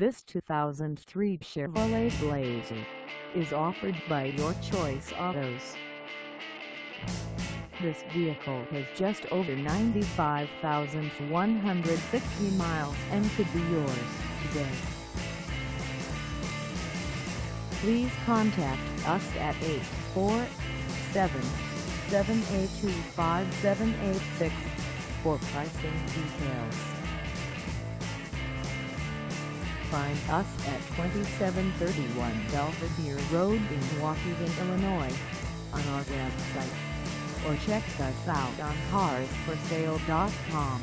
This 2003 Chevrolet Blazer is offered by Your Choice Autos. This vehicle has just over 95,150 miles and could be yours today. Please contact us at 847-782-5786 for pricing details. Find us at 2731 Belvidere Road in Waukegan, Illinois, on our website, or check us out on CarsForSale.com.